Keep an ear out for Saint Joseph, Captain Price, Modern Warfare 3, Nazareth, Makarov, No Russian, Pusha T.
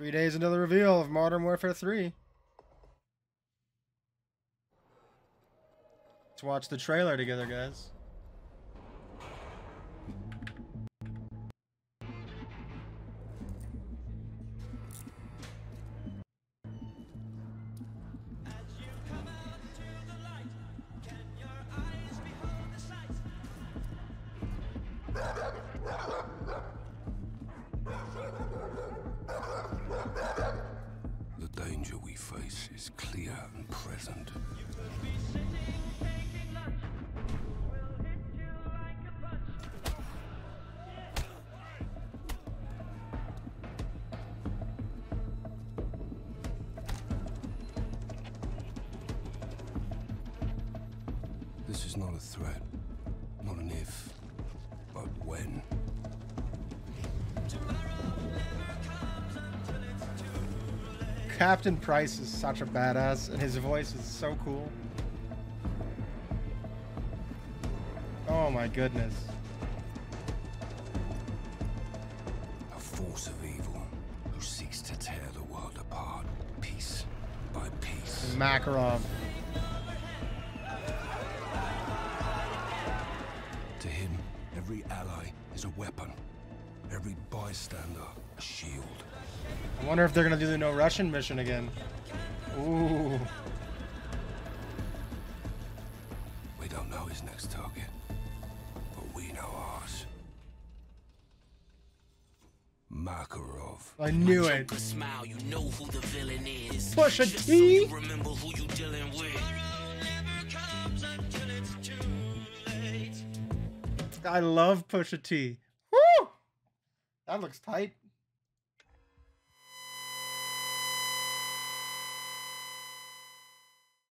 3 days into the reveal of Modern Warfare 3. Let's watch the trailer together, guys. This is not a threat, not an if, but when. Captain Price is such a badass, and his voice is so cool. Oh my goodness. A force of evil who seeks to tear the world apart, piece by piece. Makarov. Every ally is a weapon, every bystander a shield. I wonder if they're gonna do the No Russian mission again. Ooh. We don't know his next target, but we know ours. Makarov. I knew it. Smile, you know who the villain is. Pusha T. Remember who you dealing with. I love Pusha T. Woo! That looks tight.